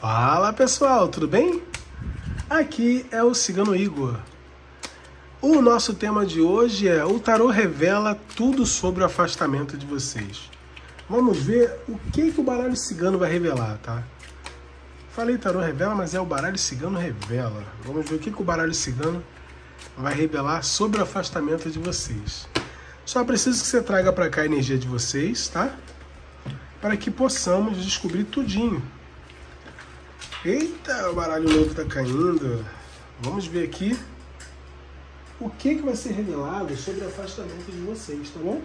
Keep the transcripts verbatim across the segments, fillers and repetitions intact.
Fala pessoal, tudo bem? Aqui é o Cigano Igor. O nosso tema de hoje é: o tarô revela tudo sobre o afastamento de vocês. Vamos ver o que, que o baralho cigano vai revelar, tá? Falei tarô revela, mas é o baralho cigano revela. Vamos ver o que, que o baralho cigano vai revelar sobre o afastamento de vocês. Só preciso que você traga para cá a energia de vocês, tá? Para que possamos descobrir tudinho. Eita, o baralho novo tá caindo. Vamos ver aqui o que, que vai ser revelado sobre o afastamento de vocês, tá bom?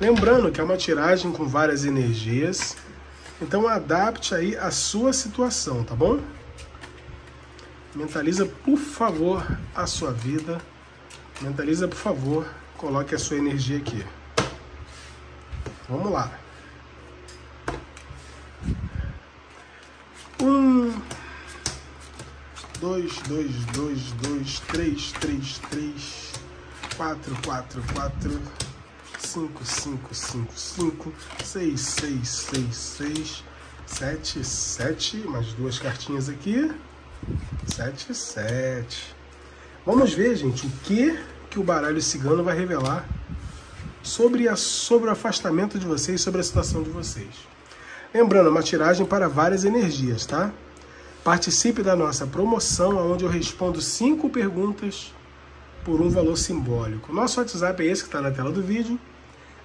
Lembrando que é uma tiragem com várias energias, então adapte aí a sua situação, tá bom? Mentaliza, por favor, a sua vida. Mentaliza, por favor, coloque a sua energia aqui. Vamos lá. dois, dois, dois, dois, três, três, três, quatro, quatro, quatro, cinco, cinco, cinco, cinco, seis, seis, seis, seis, sete, sete, mais duas cartinhas aqui, sete, sete. Vamos ver, gente, o que, que o baralho cigano vai revelar sobre, a, sobre o afastamento de vocês, sobre a situação de vocês. Lembrando, uma tiragem para várias energias, tá? Participe da nossa promoção, onde eu respondo cinco perguntas por um valor simbólico. Nosso WhatsApp é esse que está na tela do vídeo.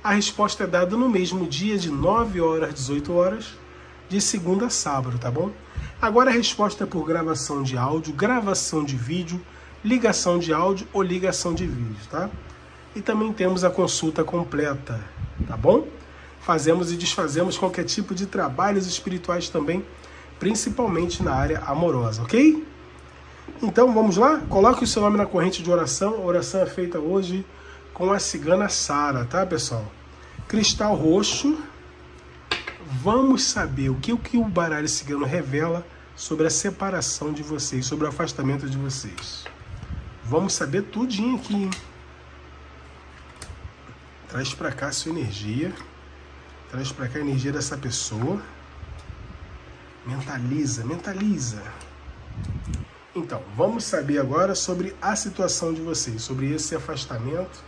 A resposta é dada no mesmo dia, de nove horas às dezoito horas, de segunda a sábado, tá bom? Agora a resposta é por gravação de áudio, gravação de vídeo, ligação de áudio ou ligação de vídeo, tá? E também temos a consulta completa, tá bom? Fazemos e desfazemos qualquer tipo de trabalhos espirituais também, principalmente na área amorosa, ok? Então vamos lá? Coloque o seu nome na corrente de oração. A oração é feita hoje com a Cigana Sara, tá, pessoal? Cristal roxo. Vamos saber o que, o que o baralho cigano revela sobre a separação de vocês, sobre o afastamento de vocês. Vamos saber tudinho aqui, hein? Traz pra cá a sua energia. Traz pra cá a energia dessa pessoa. Mentaliza, mentaliza. Então, vamos saber agora sobre a situação de vocês, sobre esse afastamento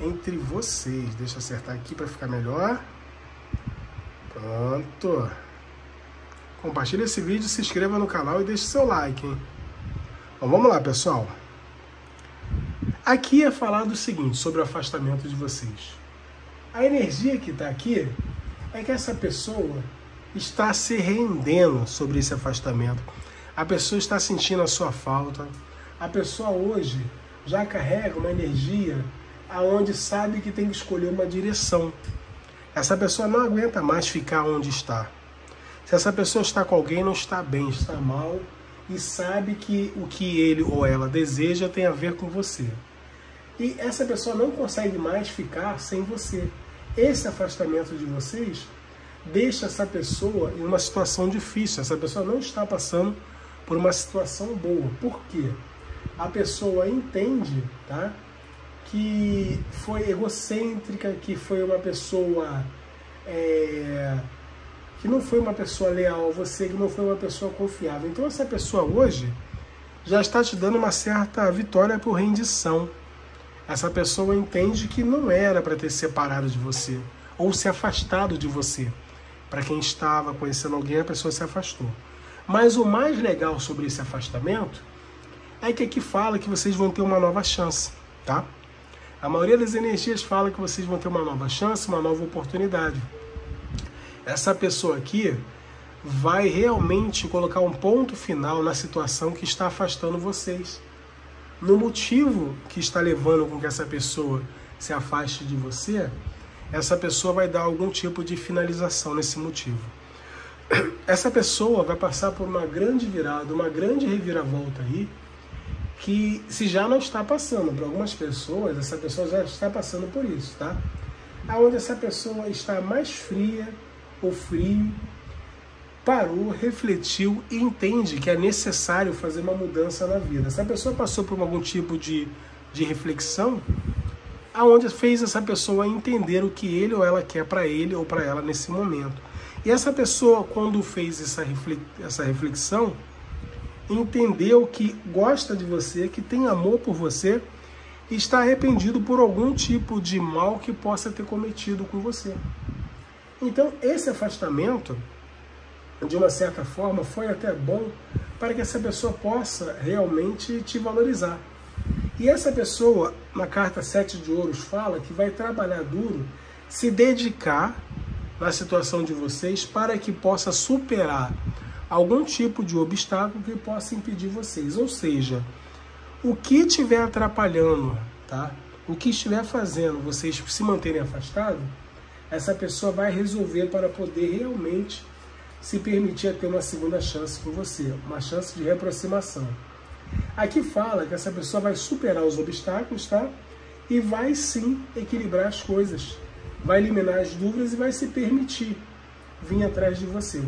entre vocês. Deixa eu acertar aqui para ficar melhor. Pronto. Compartilhe esse vídeo, se inscreva no canal e deixe seu like, hein? Bom, vamos lá, pessoal. Aqui é falado o seguinte, sobre o afastamento de vocês. A energia que está aqui é que essa pessoa está se rendendo sobre esse afastamento. A pessoa está sentindo a sua falta. A pessoa hoje já carrega uma energia aonde sabe que tem que escolher uma direção. Essa pessoa não aguenta mais ficar onde está. Se essa pessoa está com alguém, não está bem, está mal, e sabe que o que ele ou ela deseja tem a ver com você. E essa pessoa não consegue mais ficar sem você. Esse afastamento de vocês deixa essa pessoa em uma situação difícil. Essa pessoa não está passando por uma situação boa. Por quê? A pessoa entende, tá, que foi egocêntrica, que foi uma pessoa é, que não foi uma pessoa leal a você, que não foi uma pessoa confiável. Então essa pessoa hoje já está te dando uma certa vitória por rendição. Essa pessoa entende que não era para ter separado de você ou se afastado de você. Para quem estava conhecendo alguém, a pessoa se afastou. Mas o mais legal sobre esse afastamento é que aqui fala que vocês vão ter uma nova chance, tá? A maioria das energias fala que vocês vão ter uma nova chance, uma nova oportunidade. Essa pessoa aqui vai realmente colocar um ponto final na situação que está afastando vocês. No motivo que está levando com que essa pessoa se afaste de você, essa pessoa vai dar algum tipo de finalização nesse motivo. Essa pessoa vai passar por uma grande virada, uma grande reviravolta aí, que se já não está passando, para algumas pessoas, essa pessoa já está passando por isso, tá? Aonde essa pessoa está mais fria ou frio, parou, refletiu e entende que é necessário fazer uma mudança na vida. Essa pessoa passou por algum tipo de, de reflexão, aonde fez essa pessoa entender o que ele ou ela quer para ele ou para ela nesse momento. E essa pessoa, quando fez essa reflexão, entendeu que gosta de você, que tem amor por você, e está arrependido por algum tipo de mal que possa ter cometido com você. Então, esse afastamento, de uma certa forma, foi até bom para que essa pessoa possa realmente te valorizar. E essa pessoa, na carta sete de ouros, fala que vai trabalhar duro, se dedicar na situação de vocês para que possa superar algum tipo de obstáculo que possa impedir vocês. Ou seja, o que estiver atrapalhando, tá? O que estiver fazendo vocês se manterem afastados, essa pessoa vai resolver para poder realmente se permitir a ter uma segunda chance com você, uma chance de reaproximação. Aqui fala que essa pessoa vai superar os obstáculos, tá? E vai sim equilibrar as coisas, vai eliminar as dúvidas e vai se permitir vir atrás de você.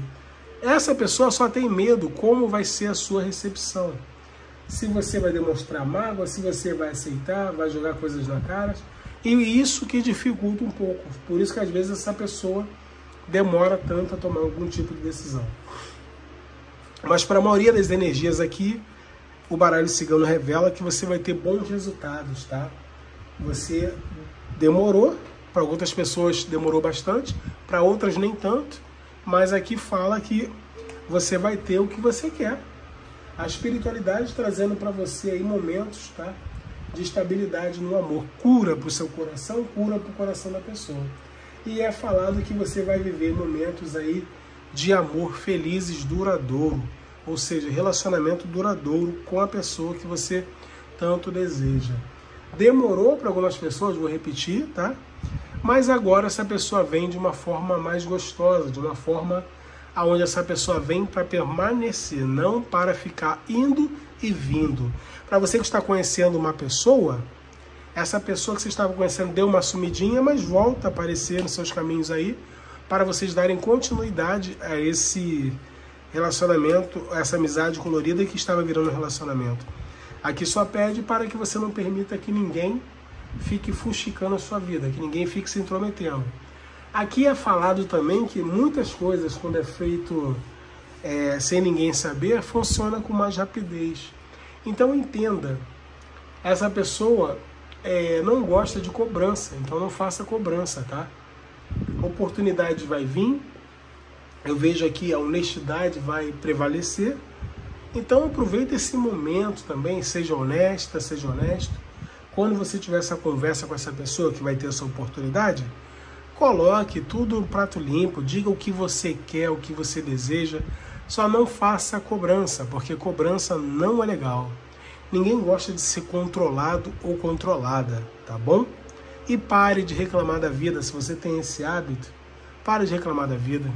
Essa pessoa só tem medo como vai ser a sua recepção. Se você vai demonstrar mágoa, se você vai aceitar, vai jogar coisas na cara. E isso que dificulta um pouco. Por isso que às vezes essa pessoa demora tanto a tomar algum tipo de decisão. Mas para a maioria das energias aqui, o baralho cigano revela que você vai ter bons resultados, tá? Você demorou, para outras pessoas demorou bastante, para outras nem tanto. Mas aqui fala que você vai ter o que você quer. A espiritualidade trazendo para você aí momentos, tá, de estabilidade no amor. Cura para o seu coração, cura para o coração da pessoa. E é falado que você vai viver momentos aí de amor felizes, duradouro. Ou seja, relacionamento duradouro com a pessoa que você tanto deseja. Demorou para algumas pessoas, vou repetir, tá? Mas agora essa pessoa vem de uma forma mais gostosa, de uma forma aonde essa pessoa vem para permanecer, não para ficar indo e vindo. Para você que está conhecendo uma pessoa, essa pessoa que você estava conhecendo deu uma sumidinha, mas volta a aparecer nos seus caminhos aí, para vocês darem continuidade a esse relacionamento, a essa amizade colorida que estava virando um relacionamento. Aqui só pede para que você não permita que ninguém fique fuxicando a sua vida, que ninguém fique se intrometendo. Aqui é falado também que muitas coisas, quando é feito é, sem ninguém saber, funciona com mais rapidez. Então entenda, essa pessoa é, não gosta de cobrança, então não faça cobrança, tá? A oportunidade vai vir, eu vejo aqui a honestidade vai prevalecer, então aproveita esse momento também, seja honesta, seja honesto. Quando você tiver essa conversa com essa pessoa que vai ter essa oportunidade, coloque tudo no prato limpo, diga o que você quer, o que você deseja, só não faça cobrança, porque cobrança não é legal. Ninguém gosta de ser controlado ou controlada, tá bom? E pare de reclamar da vida, se você tem esse hábito, pare de reclamar da vida.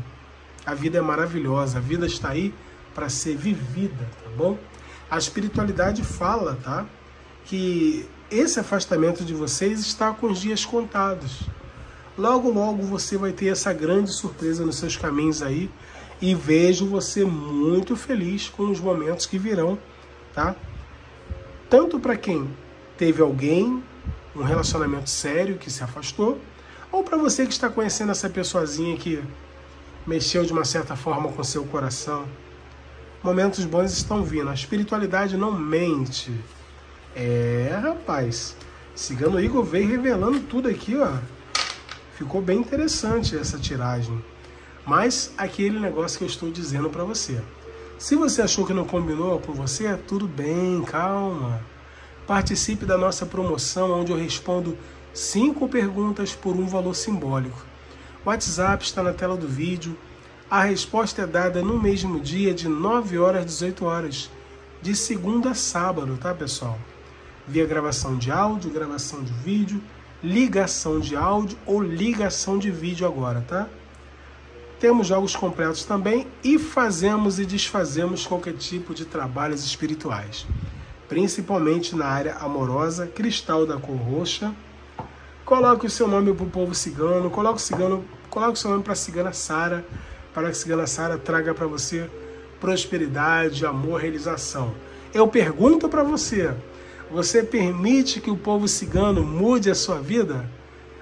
A vida é maravilhosa, a vida está aí para ser vivida, tá bom? A espiritualidade fala, tá? Que esse afastamento de vocês está com os dias contados. Logo, logo você vai ter essa grande surpresa nos seus caminhos aí. E vejo você muito feliz com os momentos que virão, tá? Tanto para quem teve alguém, um relacionamento sério que se afastou, ou para você que está conhecendo essa pessoazinha que mexeu de uma certa forma com seu coração. Momentos bons estão vindo. A espiritualidade não mente. É, rapaz. Cigano Igor veio revelando tudo aqui, ó. Ficou bem interessante essa tiragem. Mas aquele negócio que eu estou dizendo para você. Se você achou que não combinou com você, tudo bem, calma. Participe da nossa promoção, onde eu respondo cinco perguntas por um valor simbólico. O WhatsApp está na tela do vídeo. A resposta é dada no mesmo dia, de nove horas às dezoito horas, de segunda a sábado, tá, pessoal? Via gravação de áudio, gravação de vídeo, ligação de áudio ou ligação de vídeo agora, tá? Temos jogos completos também e fazemos e desfazemos qualquer tipo de trabalhos espirituais, principalmente na área amorosa, cristal da cor roxa. Coloque o seu nome para o povo cigano, coloque o, cigano, coloque o seu nome para a Cigana Sara, para que a Cigana Sara traga para você prosperidade, amor, realização. Eu pergunto para você, você permite que o povo cigano mude a sua vida?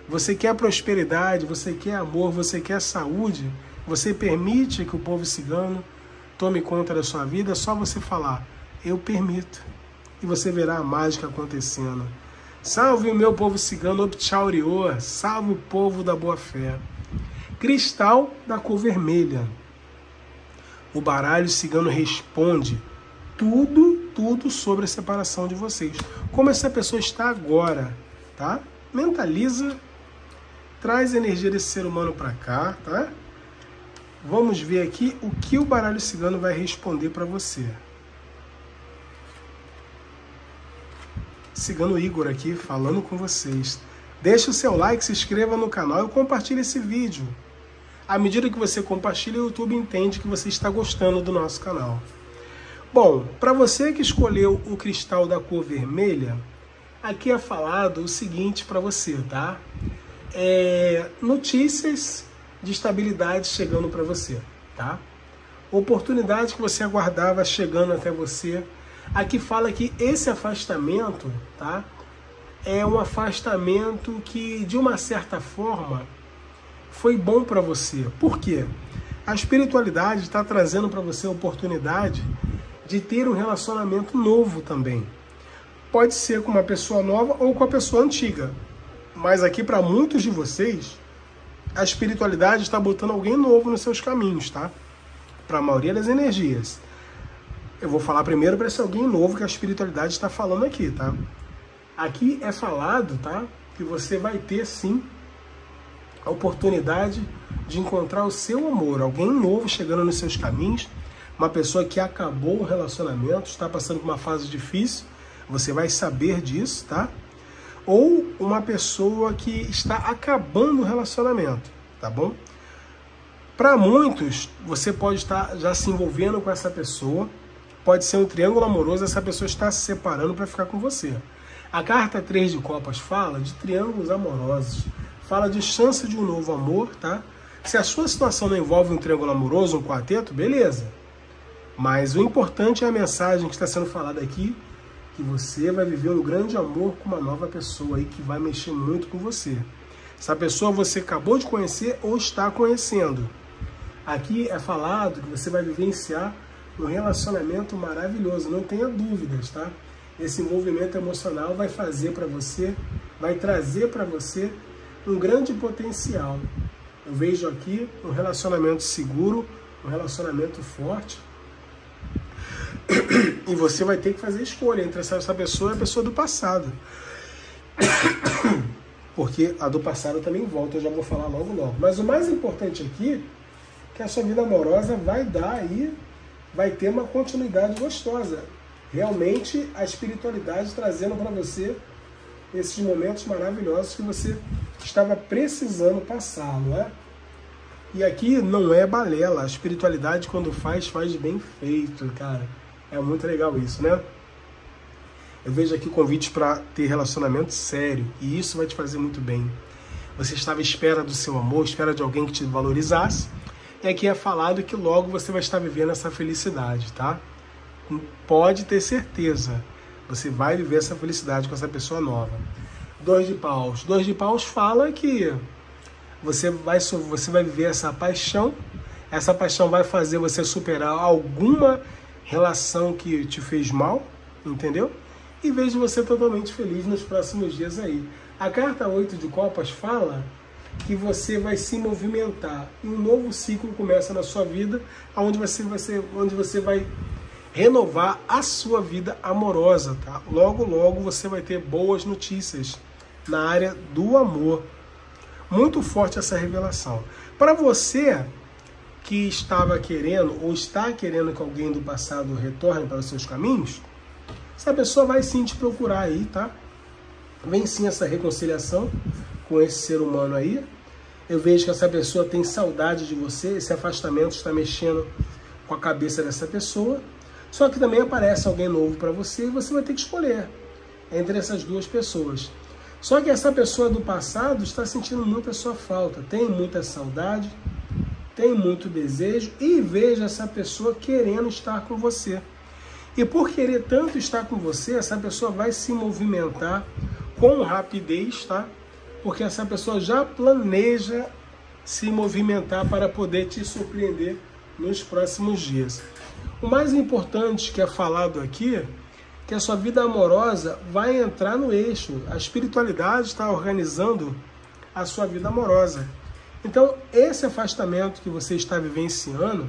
Você quer prosperidade, você quer amor, você quer saúde? Você permite que o povo cigano tome conta da sua vida? É só você falar, eu permito. E você verá a mágica acontecendo. Salve o meu povo cigano, Opchauriô, salve o povo da boa fé. Cristal da cor vermelha. O baralho cigano responde tudo, tudo sobre a separação de vocês. Como essa pessoa está agora, tá? Mentaliza, traz a energia desse ser humano para cá, tá? Vamos ver aqui o que o baralho cigano vai responder para você. Cigano Igor aqui falando com vocês. Deixe o seu like, se inscreva no canal e compartilhe esse vídeo. À medida que você compartilha, o YouTube entende que você está gostando do nosso canal. Bom, para você que escolheu o cristal da cor vermelha, aqui é falado o seguinte para você, tá? É, notícias de estabilidade chegando para você, tá? Oportunidade que você aguardava chegando até você. Aqui fala que esse afastamento, tá? É um afastamento que, de uma certa forma, foi bom para você. Por quê? A espiritualidade está trazendo para você a oportunidade de ter um relacionamento novo também. Pode ser com uma pessoa nova ou com a pessoa antiga. Mas aqui, para muitos de vocês, a espiritualidade está botando alguém novo nos seus caminhos, tá? Para a maioria das energias. Eu vou falar primeiro para esse alguém novo que a espiritualidade está falando aqui, tá? Aqui é falado, tá? Que você vai ter, sim, a oportunidade de encontrar o seu amor. Alguém novo chegando nos seus caminhos. Uma pessoa que acabou o relacionamento, está passando por uma fase difícil. Você vai saber disso, tá? Ou uma pessoa que está acabando o relacionamento, tá bom? Para muitos, você pode estar já se envolvendo com essa pessoa. Pode ser um triângulo amoroso, essa pessoa está se separando para ficar com você. A carta três de copas fala de triângulos amorosos, fala de chance de um novo amor, tá? Se a sua situação não envolve um triângulo amoroso, um quarteto, beleza. Mas o importante é a mensagem que está sendo falada aqui, que você vai viver um grande amor com uma nova pessoa aí que vai mexer muito com você. Essa pessoa você acabou de conhecer ou está conhecendo. Aqui é falado que você vai vivenciar um relacionamento maravilhoso, não tenha dúvidas, tá? Esse envolvimento emocional vai fazer para você, vai trazer para você um grande potencial. Eu vejo aqui um relacionamento seguro, um relacionamento forte. E você vai ter que fazer escolha entre essa pessoa e a pessoa do passado. Porque a do passado também volta, eu já vou falar logo logo. Mas o mais importante aqui é que a sua vida amorosa vai dar aí, vai ter uma continuidade gostosa. Realmente a espiritualidade trazendo para você esses momentos maravilhosos que você estava precisando passar, não é? E aqui não é balela, a espiritualidade quando faz, faz bem feito, cara. É muito legal isso, né? Eu vejo aqui convites para ter relacionamento sério e isso vai te fazer muito bem. Você estava à espera do seu amor, à espera de alguém que te valorizasse. E aqui é falado que logo você vai estar vivendo essa felicidade, tá? Pode ter certeza, você vai viver essa felicidade com essa pessoa nova. Dois de paus. Dois de paus fala que você vai, você vai viver essa paixão. Essa paixão vai fazer você superar alguma relação que te fez mal, entendeu? E vejo você totalmente feliz nos próximos dias aí. A carta oito de copas fala que você vai se movimentar. E um novo ciclo começa na sua vida, onde você, você, onde você vai renovar a sua vida amorosa, tá? Logo, logo você vai ter boas notícias na área do amor. Muito forte essa revelação. Para você que estava querendo ou está querendo que alguém do passado retorne para os seus caminhos, essa pessoa vai sim te procurar aí, tá? Vem sim essa reconciliação com esse ser humano aí. Eu vejo que essa pessoa tem saudade de você, esse afastamento está mexendo com a cabeça dessa pessoa. Só que também aparece alguém novo para você e você vai ter que escolher entre essas duas pessoas. Só que essa pessoa do passado está sentindo muito a sua falta, tem muita saudade, tem muito desejo e vejo essa pessoa querendo estar com você. E por querer tanto estar com você, essa pessoa vai se movimentar com rapidez, tá? Porque essa pessoa já planeja se movimentar para poder te surpreender nos próximos dias. O mais importante que é falado aqui é que a sua vida amorosa vai entrar no eixo. A espiritualidade está organizando a sua vida amorosa. Então, esse afastamento que você está vivenciando,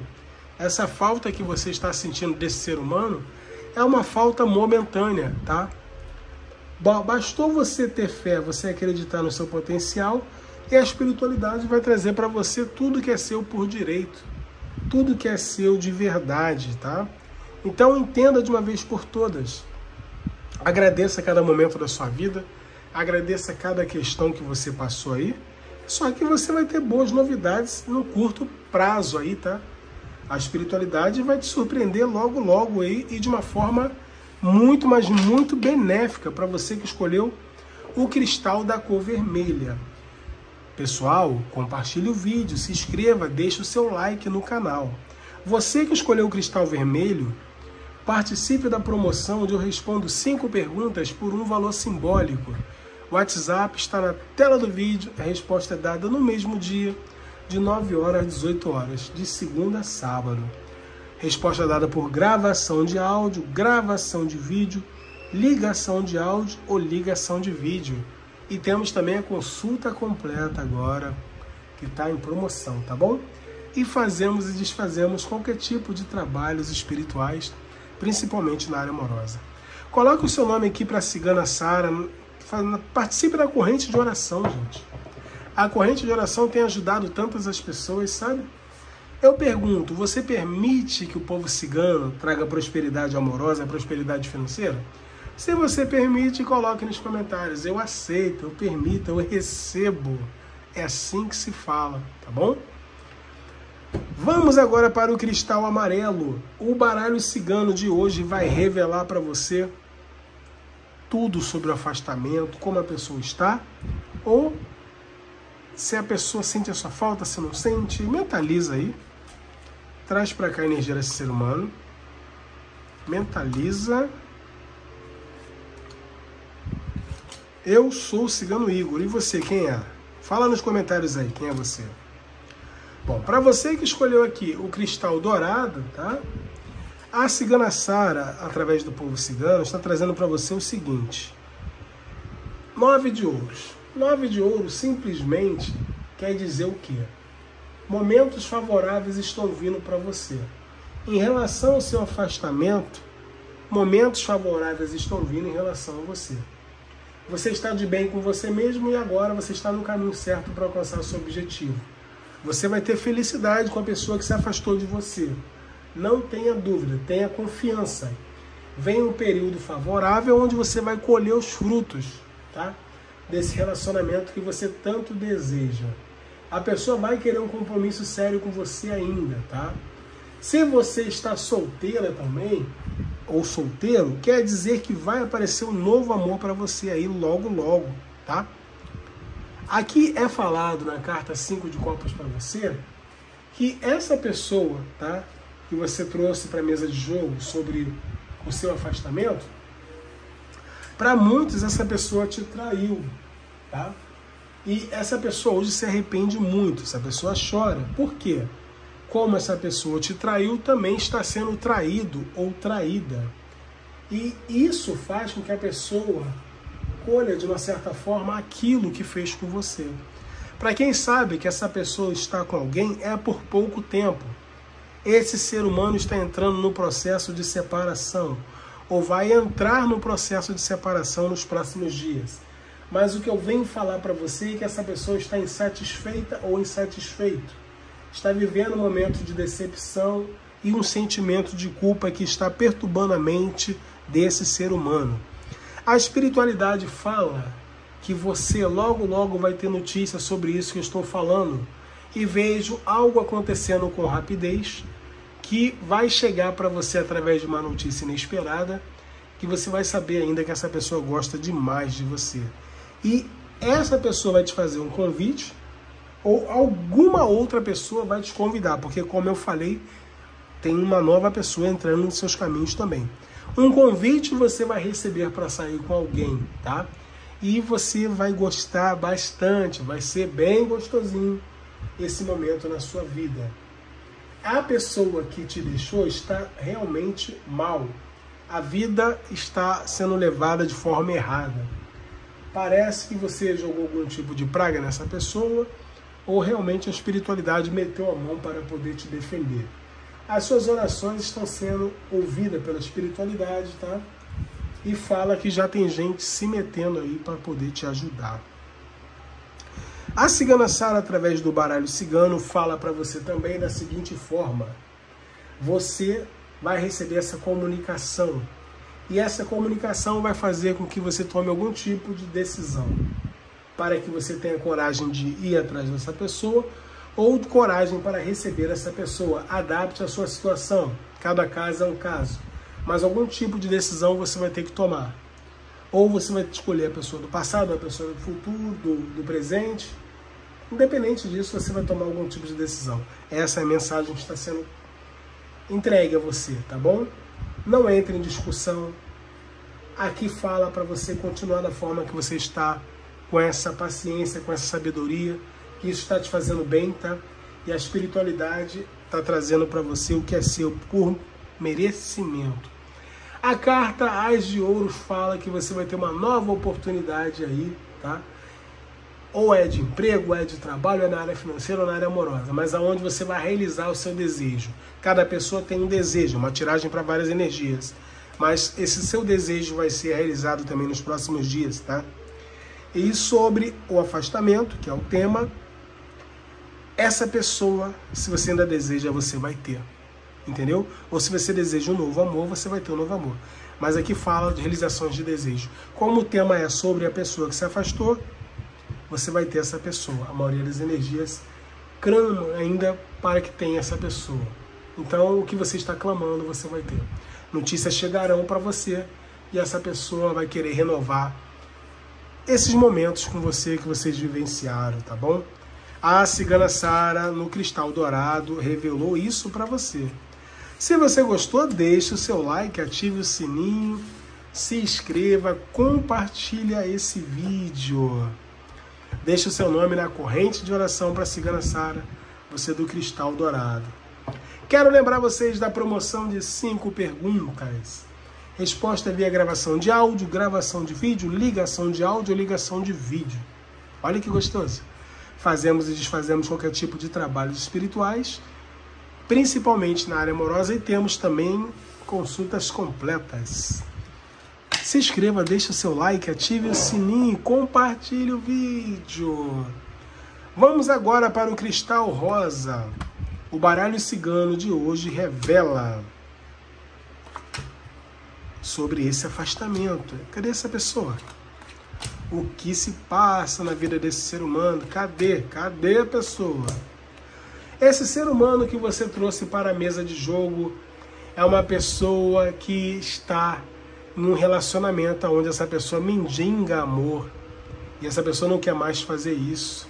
essa falta que você está sentindo desse ser humano, é uma falta momentânea, tá? Bastou você ter fé, você acreditar no seu potencial, e a espiritualidade vai trazer para você tudo que é seu por direito, tudo que é seu de verdade, tá? Então entenda de uma vez por todas, agradeça cada momento da sua vida, agradeça cada questão que você passou aí, só que você vai ter boas novidades no curto prazo aí, tá? A espiritualidade vai te surpreender logo logo aí e de uma forma muito, mas muito benéfica para você que escolheu o cristal da cor vermelha. Pessoal, compartilhe o vídeo, se inscreva, deixe o seu like no canal. Você que escolheu o cristal vermelho, participe da promoção onde eu respondo cinco perguntas por um valor simbólico. O WhatsApp está na tela do vídeo, a resposta é dada no mesmo dia, de nove horas às dezoito horas, de segunda a sábado. Resposta dada por gravação de áudio, gravação de vídeo, ligação de áudio ou ligação de vídeo. E temos também a consulta completa agora, que está em promoção, tá bom? E fazemos e desfazemos qualquer tipo de trabalhos espirituais, principalmente na área amorosa. Coloque o seu nome aqui para a Cigana Sara, participe da corrente de oração, gente. A corrente de oração tem ajudado tantas as pessoas, sabe? Eu pergunto, você permite que o povo cigano traga prosperidade amorosa, prosperidade financeira? Se você permite, coloque nos comentários. Eu aceito, eu permito, eu recebo. É assim que se fala, tá bom? Vamos agora para o cristal amarelo. O baralho cigano de hoje vai revelar para você tudo sobre o afastamento, como a pessoa está, ou se a pessoa sente a sua falta, se não sente, mentaliza aí. Traz para cá a energia desse ser humano. Mentaliza. Eu sou o Cigano Igor. E você, quem é? Fala nos comentários aí, quem é você? Bom, para você que escolheu aqui o cristal dourado, tá? A Cigana Sara, através do povo cigano, está trazendo para você o seguinte. Nove de ouros. Nove de ouro simplesmente quer dizer o quê? Momentos favoráveis estão vindo para você. Em relação ao seu afastamento, momentos favoráveis estão vindo em relação a você. Você está de bem com você mesmo e agora você está no caminho certo para alcançar o seu objetivo. Você vai ter felicidade com a pessoa que se afastou de você. Não tenha dúvida, tenha confiança. Vem um período favorável onde você vai colher os frutos, tá? Desse relacionamento que você tanto deseja. A pessoa vai querer um compromisso sério com você ainda, tá? Se você está solteira também, ou solteiro, quer dizer que vai aparecer um novo amor para você aí logo, logo, tá? Aqui é falado na carta cinco de copas para você, que essa pessoa, tá? Que você trouxe para a mesa de jogo sobre o seu afastamento, para muitos, essa pessoa te traiu, tá? E essa pessoa hoje se arrepende muito, essa pessoa chora. Por quê? Como essa pessoa te traiu, também está sendo traído ou traída. E isso faz com que a pessoa colha, de uma certa forma, aquilo que fez com você. Para quem sabe que essa pessoa está com alguém, é por pouco tempo. Esse ser humano está entrando no processo de separação, ou vai entrar no processo de separação nos próximos dias. Mas o que eu venho falar para você é que essa pessoa está insatisfeita ou insatisfeito. Está vivendo um momento de decepção e um sentimento de culpa que está perturbando a mente desse ser humano. A espiritualidade fala que você logo logo vai ter notícia sobre isso que eu estou falando. E vejo algo acontecendo com rapidez, que vai chegar para você através de uma notícia inesperada, que você vai saber ainda que essa pessoa gosta demais de você. E essa pessoa vai te fazer um convite, ou alguma outra pessoa vai te convidar, porque como eu falei, tem uma nova pessoa entrando nos seus caminhos também. Um convite você vai receber para sair com alguém, tá? E você vai gostar bastante, vai ser bem gostosinho. esse momento na sua vida. A pessoa que te deixou está realmente mal. A vida está sendo levada de forma errada. Parece que você jogou algum tipo de praga nessa pessoa, ou realmente a espiritualidade meteu a mão para poder te defender. As suas orações estão sendo ouvidas pela espiritualidade, tá? E fala que já tem gente se metendo aí para poder te ajudar. A Cigana Sara, através do baralho cigano, fala para você também da seguinte forma. Você vai receber essa comunicação. E essa comunicação vai fazer com que você tome algum tipo de decisão. Para que você tenha coragem de ir atrás dessa pessoa, ou coragem para receber essa pessoa. Adapte a sua situação. Cada caso é um caso. Mas algum tipo de decisão você vai ter que tomar. Ou você vai escolher a pessoa do passado, a pessoa do futuro, do, do presente. Independente disso, você vai tomar algum tipo de decisão. Essa é a mensagem que está sendo entregue a você, tá bom? Não entre em discussão. Aqui fala para você continuar da forma que você está, com essa paciência, com essa sabedoria, que isso está te fazendo bem, tá? E a espiritualidade está trazendo para você o que é seu por merecimento. A carta As de Ouros fala que você vai ter uma nova oportunidade aí, tá? Ou é de emprego, ou é de trabalho, é na área financeira ou na área amorosa, mas aonde você vai realizar o seu desejo. Cada pessoa tem um desejo, uma tiragem para várias energias, mas esse seu desejo vai ser realizado também nos próximos dias, tá? E sobre o afastamento, que é o tema, essa pessoa, se você ainda deseja, você vai ter. Entendeu? Ou se você deseja um novo amor, você vai ter um novo amor. Mas aqui fala de realizações de desejo. Como o tema é sobre a pessoa que se afastou, você vai ter essa pessoa. A maioria das energias clama ainda para que tenha essa pessoa. Então, o que você está clamando, você vai ter. Notícias chegarão para você e essa pessoa vai querer renovar esses momentos com você que vocês vivenciaram, tá bom? A Cigana Sara, no Cristal Dourado, revelou isso para você. Se você gostou, deixe o seu like, ative o sininho, se inscreva, compartilha esse vídeo. Deixe o seu nome na corrente de oração para a Cigana Sara, você do Cristal Dourado. Quero lembrar vocês da promoção de cinco perguntas. Resposta via gravação de áudio, gravação de vídeo, ligação de áudio, ligação de vídeo. Olha que gostoso. Fazemos e desfazemos qualquer tipo de trabalhos espirituais, principalmente na área amorosa, e temos também consultas completas. Se inscreva, deixe o seu like, ative o sininho, compartilhe o vídeo. Vamos agora para o Cristal Rosa. O baralho cigano de hoje revela sobre esse afastamento. Cadê essa pessoa? O que se passa na vida desse ser humano? Cadê? Cadê a pessoa? Esse ser humano que você trouxe para a mesa de jogo é uma pessoa que está em um relacionamento onde essa pessoa mendiga amor. E essa pessoa não quer mais fazer isso.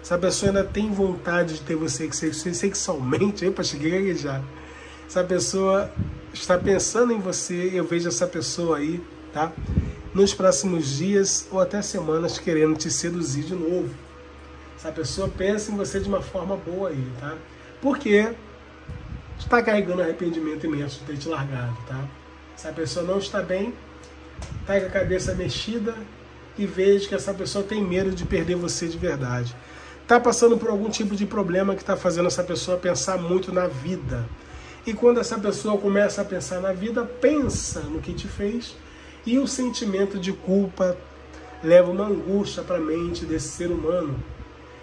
Essa pessoa ainda tem vontade de ter você sexualmente. Epa, cheguei a gaguejar. Essa pessoa está pensando em você. Eu vejo essa pessoa aí, tá? Nos próximos dias ou até semanas querendo te seduzir de novo. Essa pessoa pensa em você de uma forma boa aí, tá? Porque está carregando arrependimento imenso de ter te largado, tá? Essa pessoa não está bem, está com a cabeça mexida e vejo que essa pessoa tem medo de perder você de verdade. Está passando por algum tipo de problema que está fazendo essa pessoa pensar muito na vida. E quando essa pessoa começa a pensar na vida, pensa no que te fez, e o sentimento de culpa leva uma angústia para a mente desse ser humano.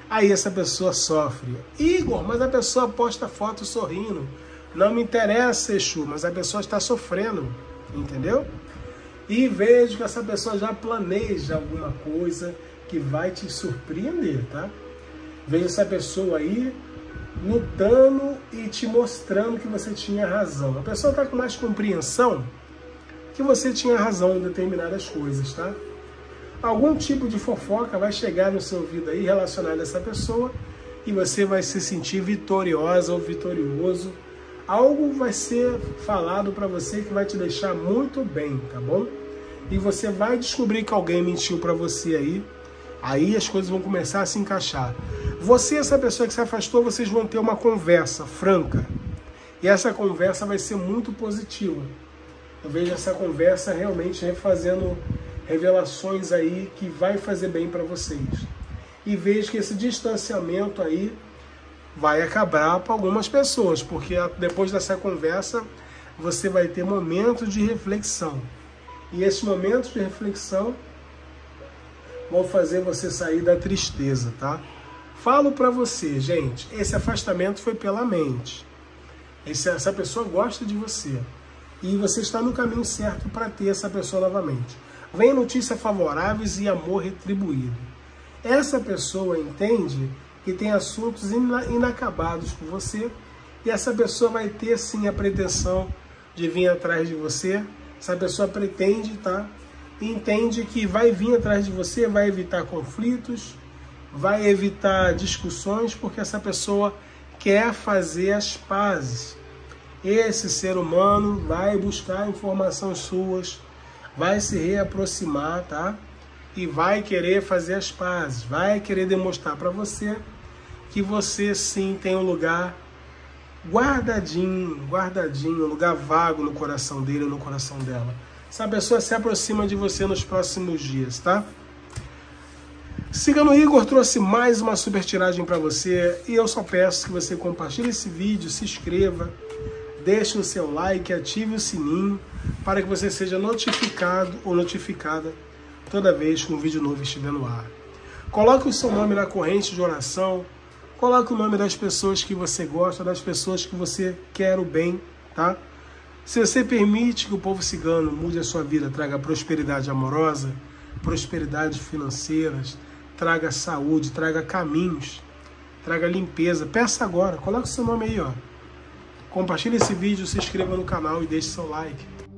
Aí essa pessoa sofre. Igor, mas a pessoa posta foto sorrindo. Não me interessa, Exu, mas a pessoa está sofrendo, entendeu? E vejo que essa pessoa já planeja alguma coisa que vai te surpreender, tá? Vejo essa pessoa aí lutando e te mostrando que você tinha razão. A pessoa está com mais compreensão que você tinha razão em determinadas coisas, tá? Algum tipo de fofoca vai chegar no seu ouvido aí relacionada a essa pessoa e você vai se sentir vitoriosa ou vitorioso. Algo vai ser falado para você que vai te deixar muito bem, tá bom? E você vai descobrir que alguém mentiu para você aí, aí as coisas vão começar a se encaixar. Você e essa pessoa que se afastou, vocês vão ter uma conversa franca. E essa conversa vai ser muito positiva. Eu vejo essa conversa realmente refazendo revelações aí que vai fazer bem para vocês. E vejo que esse distanciamento aí vai acabar para algumas pessoas, porque depois dessa conversa você vai ter momentos de reflexão. E esses momentos de reflexão vão fazer você sair da tristeza, tá? Falo para você, gente, esse afastamento foi pela mente. Esse, essa pessoa gosta de você. E você está no caminho certo para ter essa pessoa novamente. Vem notícias favoráveis e amor retribuído. Essa pessoa entende que tem assuntos inacabados com você. E essa pessoa vai ter, sim, a pretensão de vir atrás de você. Essa pessoa pretende, tá? Entende que vai vir atrás de você, vai evitar conflitos, vai evitar discussões, porque essa pessoa quer fazer as pazes. Esse ser humano vai buscar informações suas, vai se reaproximar, tá? E vai querer fazer as pazes, vai querer demonstrar para você que você, sim, tem um lugar guardadinho, guardadinho, um lugar vago no coração dele ou no coração dela. Essa pessoa se aproxima de você nos próximos dias, tá? Cigano Igor trouxe mais uma super tiragem para você e eu só peço que você compartilhe esse vídeo, se inscreva, deixe o seu like, ative o sininho para que você seja notificado ou notificada toda vez que um vídeo novo estiver no ar. Coloque o seu nome na corrente de oração, coloque o nome das pessoas que você gosta, das pessoas que você quer o bem, tá? Se você permite que o povo cigano mude a sua vida, traga prosperidade amorosa, prosperidade financeiras, traga saúde, traga caminhos, traga limpeza. Peça agora, coloque seu nome aí, ó. Compartilhe esse vídeo, se inscreva no canal e deixe seu like.